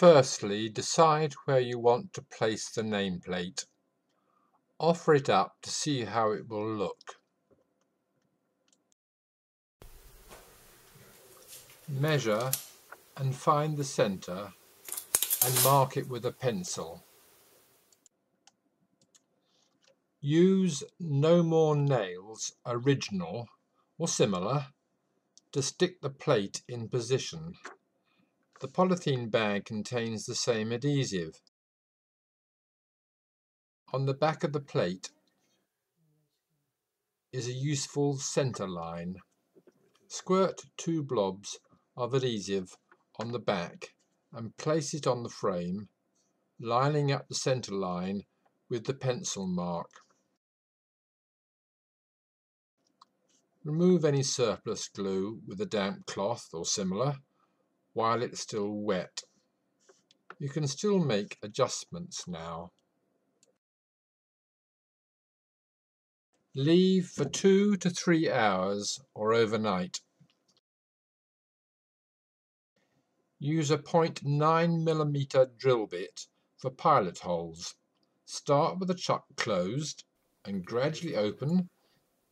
Firstly, decide where you want to place the nameplate. Offer it up to see how it will look. Measure and find the centre and mark it with a pencil. Use No More Nails original or similar to stick the plate in position. The polythene bag contains the same adhesive. On the back of the plate is a useful centre line. Squirt 2 blobs of adhesive on the back and place it on the frame, lining up the centre line with the pencil mark. Remove any surplus glue with a damp cloth or similar while it's still wet. You can still make adjustments now. Leave for 2 to 3 hours or overnight. Use a 0.9mm drill bit for pilot holes. Start with the chuck closed and gradually open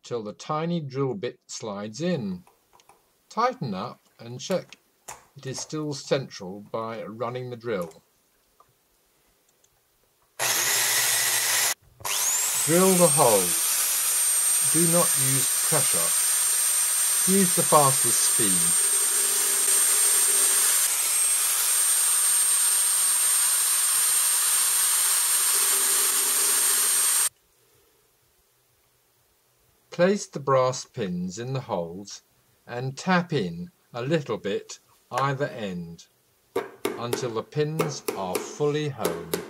till the tiny drill bit slides in. Tighten up and check it is still central by running the drill. Drill the holes. Do not use pressure. Use the fastest speed. Place the brass pins in the holes and tap in a little bit either end until the pins are fully home.